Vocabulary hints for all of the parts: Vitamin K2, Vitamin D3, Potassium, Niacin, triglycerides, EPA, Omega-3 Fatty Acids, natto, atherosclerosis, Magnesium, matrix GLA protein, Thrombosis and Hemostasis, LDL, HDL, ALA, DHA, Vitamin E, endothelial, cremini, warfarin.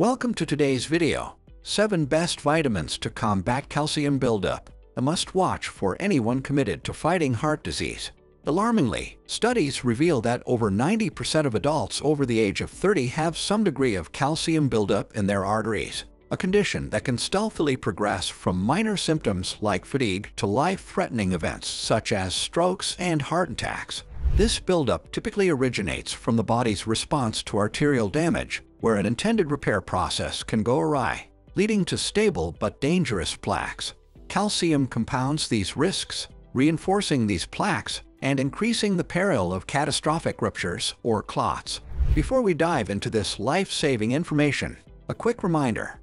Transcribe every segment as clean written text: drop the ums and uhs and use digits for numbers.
Welcome to today's video, 7 Best Vitamins to Combat Calcium Buildup, a must-watch for anyone committed to fighting heart disease. Alarmingly, studies reveal that over 90% of adults over the age of 30 have some degree of calcium buildup in their arteries, a condition that can stealthily progress from minor symptoms like fatigue to life-threatening events such as strokes and heart attacks. This buildup typically originates from the body's response to arterial damage, where an intended repair process can go awry, leading to stable but dangerous plaques. Calcium compounds these risks, reinforcing these plaques and increasing the peril of catastrophic ruptures or clots. Before we dive into this life-saving information, a quick reminder.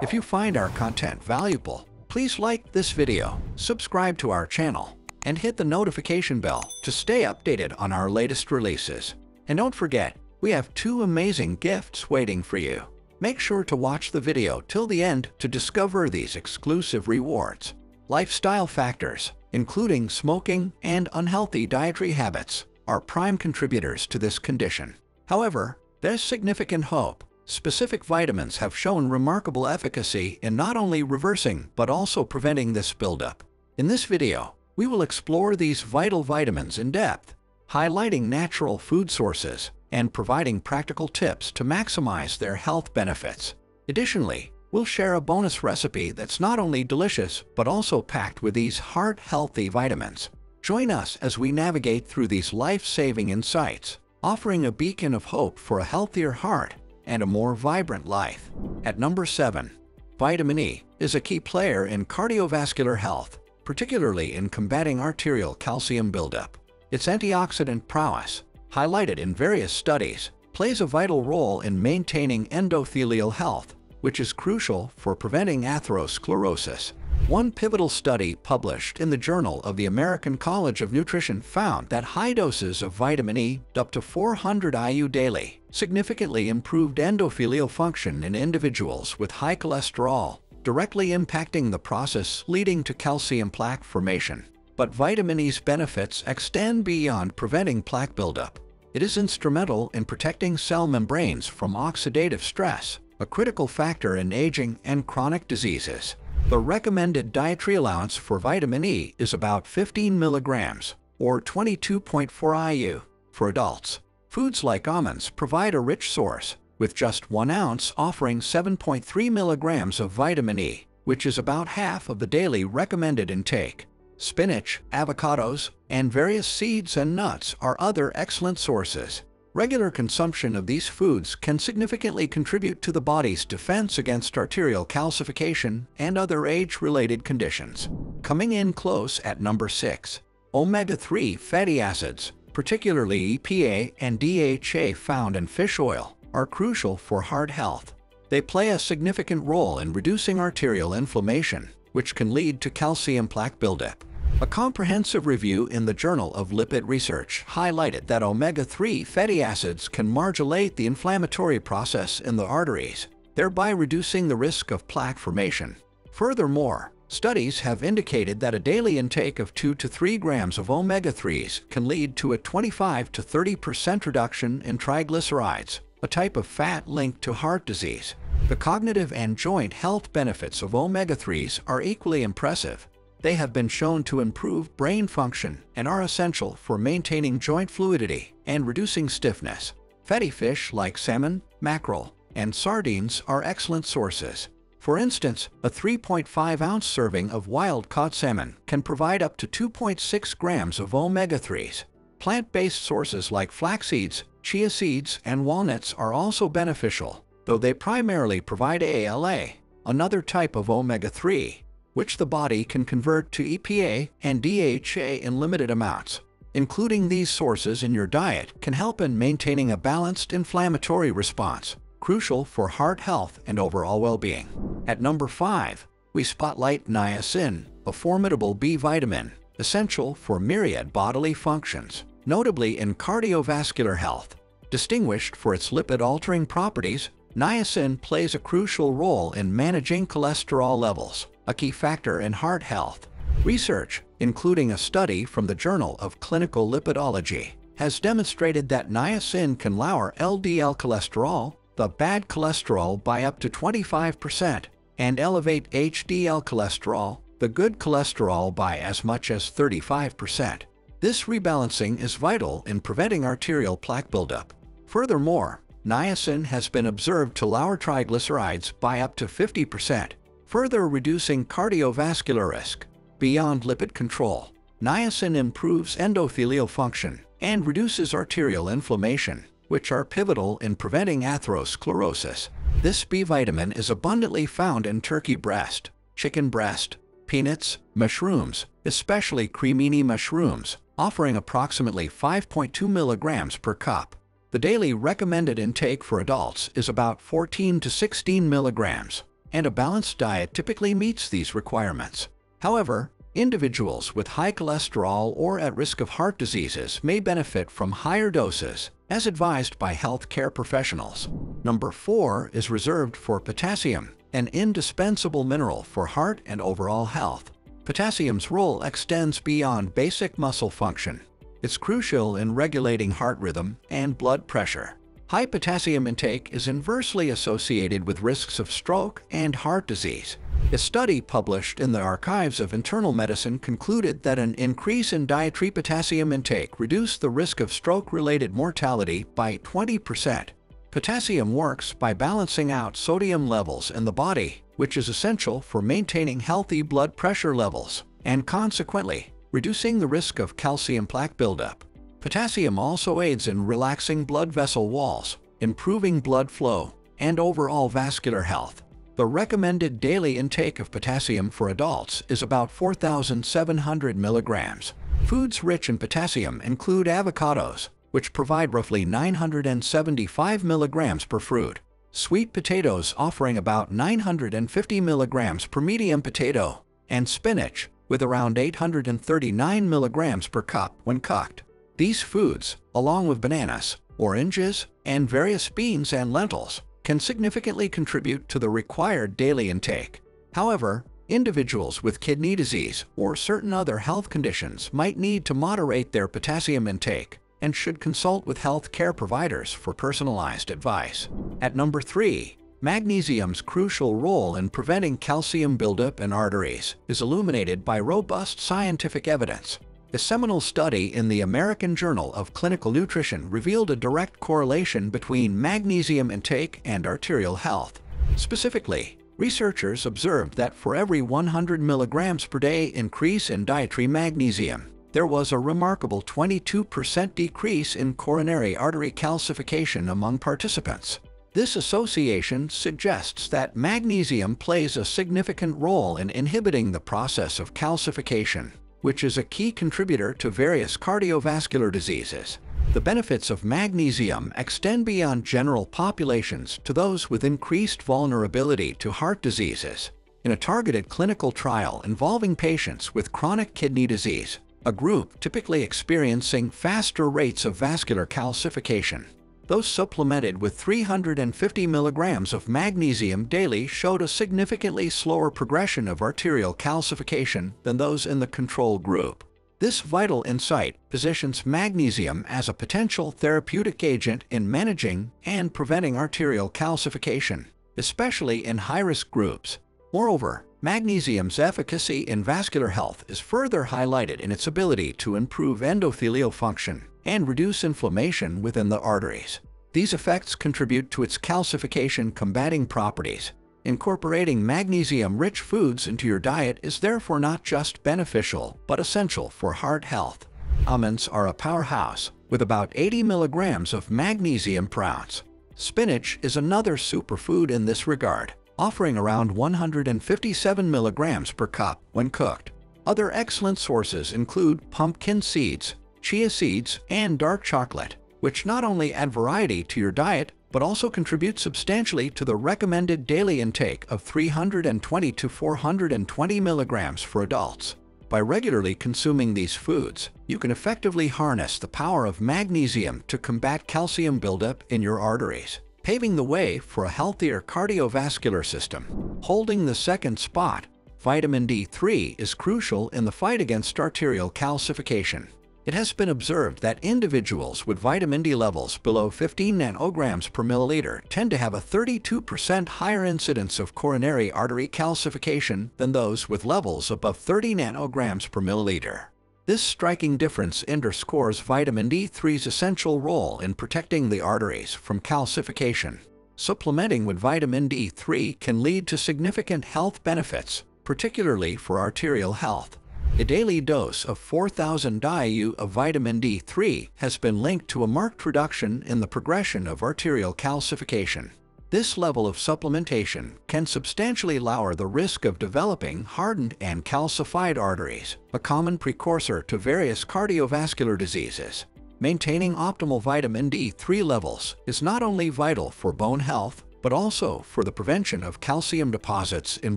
If you find our content valuable, please like this video, subscribe to our channel, and hit the notification bell to stay updated on our latest releases. And don't forget, we have 2 amazing gifts waiting for you. Make sure to watch the video till the end to discover these exclusive rewards. Lifestyle factors, including smoking and unhealthy dietary habits, are prime contributors to this condition. However, there's significant hope. Specific vitamins have shown remarkable efficacy in not only reversing but also preventing this buildup. In this video, we will explore these vital vitamins in depth, highlighting natural food sources and providing practical tips to maximize their health benefits. Additionally, we'll share a bonus recipe that's not only delicious, but also packed with these heart-healthy vitamins. Join us as we navigate through these life-saving insights, offering a beacon of hope for a healthier heart and a more vibrant life. At number 7, vitamin E is a key player in cardiovascular health, particularly in combating arterial calcium buildup. Its antioxidant prowess, highlighted in various studies, plays a vital role in maintaining endothelial health, which is crucial for preventing atherosclerosis. One pivotal study published in the Journal of the American College of Nutrition found that high doses of vitamin E, up to 400 IU daily, significantly improved endothelial function in individuals with high cholesterol, directly impacting the process leading to calcium plaque formation. But vitamin E's benefits extend beyond preventing plaque buildup. It is instrumental in protecting cell membranes from oxidative stress, a critical factor in aging and chronic diseases. The recommended dietary allowance for vitamin E is about 15 milligrams, or 22.4 IU, for adults. Foods like almonds provide a rich source, with just 1 ounce offering 7.3 milligrams of vitamin E, which is about half of the daily recommended intake. Spinach, avocados, and various seeds and nuts are other excellent sources. Regular consumption of these foods can significantly contribute to the body's defense against arterial calcification and other age-related conditions. Coming in close at number 6, omega-3 fatty acids, particularly EPA and DHA found in fish oil, are crucial for heart health. They play a significant role in reducing arterial inflammation, which can lead to calcium plaque buildup. A comprehensive review in the Journal of Lipid Research highlighted that omega-3 fatty acids can modulate the inflammatory process in the arteries, thereby reducing the risk of plaque formation. Furthermore, studies have indicated that a daily intake of 2 to 3 grams of omega-3s can lead to a 25 to 30% reduction in triglycerides, a type of fat linked to heart disease. The cognitive and joint health benefits of omega-3s are equally impressive. They have been shown to improve brain function and are essential for maintaining joint fluidity and reducing stiffness. Fatty fish like salmon, mackerel, and sardines are excellent sources. For instance, a 3.5-ounce serving of wild-caught salmon can provide up to 2.6 grams of omega-3s. Plant-based sources like flax seeds, chia seeds, and walnuts are also beneficial, though they primarily provide ALA, another type of omega-3, which the body can convert to EPA and DHA in limited amounts. Including these sources in your diet can help in maintaining a balanced inflammatory response, crucial for heart health and overall well-being. At number 5, we spotlight niacin, a formidable B vitamin, essential for myriad bodily functions, notably in cardiovascular health. Distinguished for its lipid-altering properties, niacin plays a crucial role in managing cholesterol levels, a key factor in heart health. Research, including a study from the Journal of Clinical Lipidology, has demonstrated that niacin can lower LDL cholesterol, the bad cholesterol by up to 25% and elevate HDL cholesterol, the good cholesterol, by as much as 35%. This rebalancing is vital in preventing arterial plaque buildup. Furthermore, niacin has been observed to lower triglycerides by up to 50%, further reducing cardiovascular risk. Beyond lipid control, niacin improves endothelial function and reduces arterial inflammation, which are pivotal in preventing atherosclerosis. This B vitamin is abundantly found in turkey breast, chicken breast, peanuts, mushrooms, especially cremini mushrooms, offering approximately 5.2 milligrams per cup. The daily recommended intake for adults is about 14 to 16 milligrams, and a balanced diet typically meets these requirements. However, individuals with high cholesterol or at risk of heart diseases may benefit from higher doses, as advised by healthcare professionals. Number 4 is reserved for potassium, an indispensable mineral for heart and overall health. Potassium's role extends beyond basic muscle function. It's crucial in regulating heart rhythm and blood pressure. High potassium intake is inversely associated with risks of stroke and heart disease. A study published in the Archives of Internal Medicine concluded that an increase in dietary potassium intake reduced the risk of stroke-related mortality by 20%. Potassium works by balancing out sodium levels in the body, which is essential for maintaining healthy blood pressure levels, and consequently, reducing the risk of calcium plaque buildup. Potassium also aids in relaxing blood vessel walls, improving blood flow, and overall vascular health. The recommended daily intake of potassium for adults is about 4,700 milligrams. Foods rich in potassium include avocados, which provide roughly 975 milligrams per fruit, sweet potatoes offering about 950 milligrams per medium potato, and spinach, with around 839 milligrams per cup when cooked. These foods, along with bananas, oranges, and various beans and lentils, can significantly contribute to the required daily intake. However, individuals with kidney disease or certain other health conditions might need to moderate their potassium intake and should consult with health care providers for personalized advice. At number 3, magnesium's crucial role in preventing calcium buildup in arteries is illuminated by robust scientific evidence. A seminal study in the American Journal of Clinical Nutrition revealed a direct correlation between magnesium intake and arterial health. Specifically, researchers observed that for every 100 milligrams per day increase in dietary magnesium, there was a remarkable 22% decrease in coronary artery calcification among participants. This association suggests that magnesium plays a significant role in inhibiting the process of calcification, which is a key contributor to various cardiovascular diseases. The benefits of magnesium extend beyond general populations to those with increased vulnerability to heart diseases. In a targeted clinical trial involving patients with chronic kidney disease, a group typically experiencing faster rates of vascular calcification, those supplemented with 350 milligrams of magnesium daily showed a significantly slower progression of arterial calcification than those in the control group. This vital insight positions magnesium as a potential therapeutic agent in managing and preventing arterial calcification, especially in high-risk groups. Moreover, magnesium's efficacy in vascular health is further highlighted in its ability to improve endothelial function and reduce inflammation within the arteries. These effects contribute to its calcification-combating properties. Incorporating magnesium-rich foods into your diet is therefore not just beneficial, but essential for heart health. Almonds are a powerhouse, with about 80 milligrams of magnesium per ounce. Spinach is another superfood in this regard, offering around 157 milligrams per cup when cooked. Other excellent sources include pumpkin seeds, chia seeds, and dark chocolate, which not only add variety to your diet, but also contribute substantially to the recommended daily intake of 320 to 420 milligrams for adults. By regularly consuming these foods, you can effectively harness the power of magnesium to combat calcium buildup in your arteries, paving the way for a healthier cardiovascular system. Holding the second spot, vitamin D3 is crucial in the fight against arterial calcification. It has been observed that individuals with vitamin D levels below 15 nanograms per milliliter tend to have a 32% higher incidence of coronary artery calcification than those with levels above 30 nanograms per milliliter. This striking difference underscores vitamin D3's essential role in protecting the arteries from calcification. Supplementing with vitamin D3 can lead to significant health benefits, particularly for arterial health. A daily dose of 4,000 IU of vitamin D3 has been linked to a marked reduction in the progression of arterial calcification. This level of supplementation can substantially lower the risk of developing hardened and calcified arteries, a common precursor to various cardiovascular diseases. Maintaining optimal vitamin D3 levels is not only vital for bone health, but also for the prevention of calcium deposits in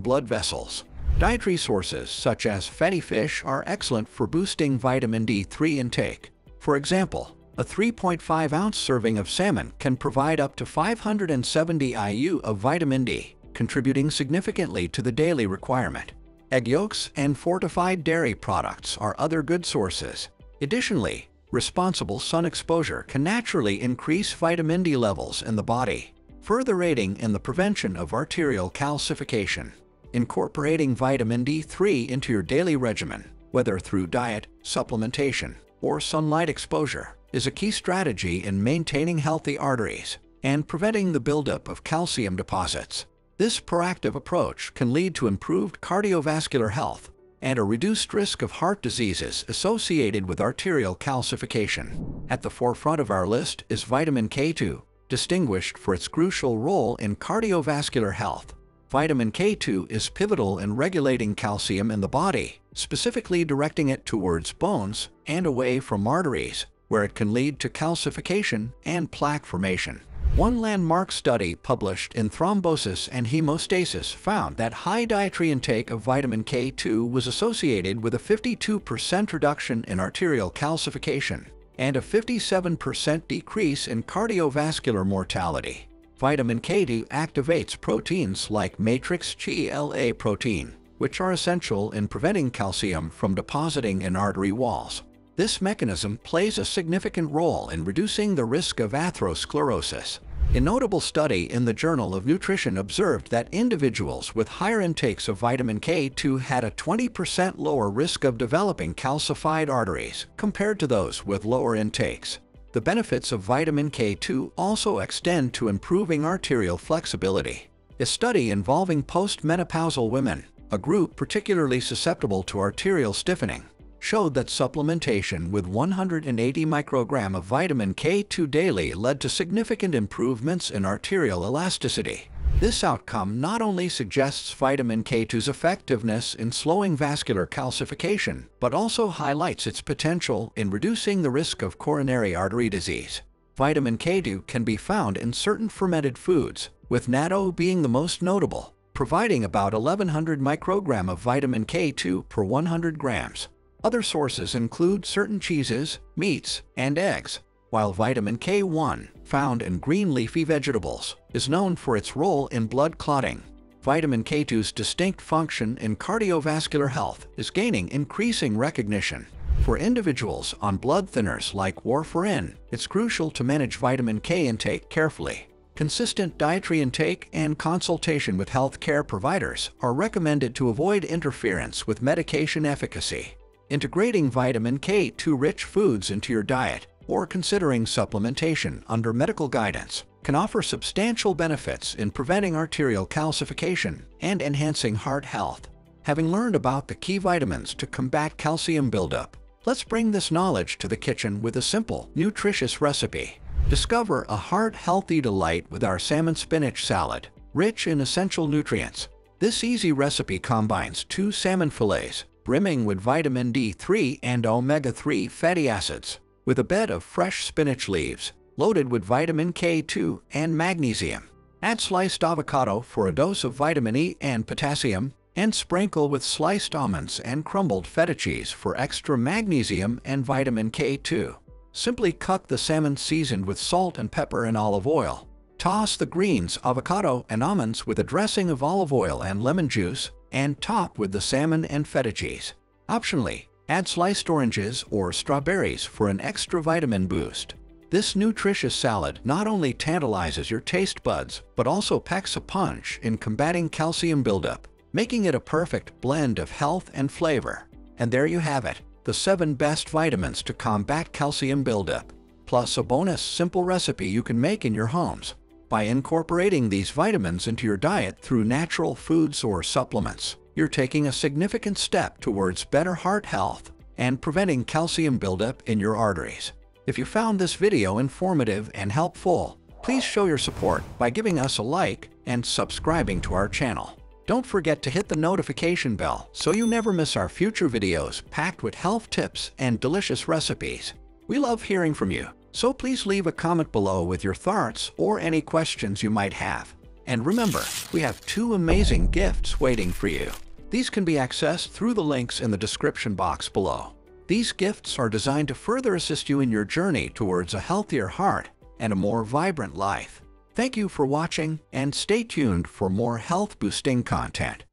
blood vessels. Dietary sources such as fatty fish are excellent for boosting vitamin D3 intake. For example, a 3.5-ounce serving of salmon can provide up to 570 IU of vitamin D, contributing significantly to the daily requirement. Egg yolks and fortified dairy products are other good sources. Additionally, responsible sun exposure can naturally increase vitamin D levels in the body, further aiding in the prevention of arterial calcification. Incorporating vitamin D3 into your daily regimen, whether through diet, supplementation, or sunlight exposure, is a key strategy in maintaining healthy arteries and preventing the buildup of calcium deposits. This proactive approach can lead to improved cardiovascular health and a reduced risk of heart diseases associated with arterial calcification. At the forefront of our list is vitamin K2, distinguished for its crucial role in cardiovascular health. Vitamin K2 is pivotal in regulating calcium in the body, specifically directing it towards bones and away from arteries, where it can lead to calcification and plaque formation. One landmark study published in Thrombosis and Hemostasis found that high dietary intake of vitamin K2 was associated with a 52% reduction in arterial calcification and a 57% decrease in cardiovascular mortality. Vitamin K2 activates proteins like matrix GLA protein, which are essential in preventing calcium from depositing in artery walls. This mechanism plays a significant role in reducing the risk of atherosclerosis. A notable study in the Journal of Nutrition observed that individuals with higher intakes of vitamin K2 had a 20% lower risk of developing calcified arteries compared to those with lower intakes. The benefits of vitamin K2 also extend to improving arterial flexibility. A study involving postmenopausal women, a group particularly susceptible to arterial stiffening, showed that supplementation with 180 micrograms of vitamin K2 daily led to significant improvements in arterial elasticity. This outcome not only suggests vitamin K2's effectiveness in slowing vascular calcification, but also highlights its potential in reducing the risk of coronary artery disease. Vitamin K2 can be found in certain fermented foods, with natto being the most notable, providing about 1,100 micrograms of vitamin K2 per 100 grams. Other sources include certain cheeses, meats, and eggs, while vitamin K1, found in green leafy vegetables, is known for its role in blood clotting. Vitamin K2's distinct function in cardiovascular health is gaining increasing recognition. For individuals on blood thinners like warfarin, it's crucial to manage vitamin K intake carefully. Consistent dietary intake and consultation with health care providers are recommended to avoid interference with medication efficacy. Integrating vitamin K2-rich foods into your diet or considering supplementation under medical guidance can offer substantial benefits in preventing arterial calcification and enhancing heart health. Having learned about the key vitamins to combat calcium buildup, let's bring this knowledge to the kitchen with a simple, nutritious recipe. Discover a heart-healthy delight with our salmon spinach salad, rich in essential nutrients. This easy recipe combines 2 salmon fillets, brimming with vitamin D3 and omega-3 fatty acids, with a bed of fresh spinach leaves, loaded with vitamin K2 and magnesium. Add sliced avocado for a dose of vitamin E and potassium, and sprinkle with sliced almonds and crumbled feta cheese for extra magnesium and vitamin K2. Simply cook the salmon seasoned with salt and pepper and olive oil. Toss the greens, avocado, and almonds with a dressing of olive oil and lemon juice, and top with the salmon and feta cheese. Optionally, Add sliced oranges or strawberries for an extra vitamin boost. This nutritious salad not only tantalizes your taste buds, but also packs a punch in combating calcium buildup, making it a perfect blend of health and flavor. And there you have it, the 7 best vitamins to combat calcium buildup, plus a bonus simple recipe you can make in your homes by incorporating these vitamins into your diet through natural foods or supplements. You're taking a significant step towards better heart health and preventing calcium buildup in your arteries. If you found this video informative and helpful, please show your support by giving us a like and subscribing to our channel. Don't forget to hit the notification bell so you never miss our future videos packed with health tips and delicious recipes. We love hearing from you, so please leave a comment below with your thoughts or any questions you might have. And remember, we have 2 amazing gifts waiting for you. These can be accessed through the links in the description box below. These gifts are designed to further assist you in your journey towards a healthier heart and a more vibrant life. Thank you for watching and stay tuned for more health-boosting content.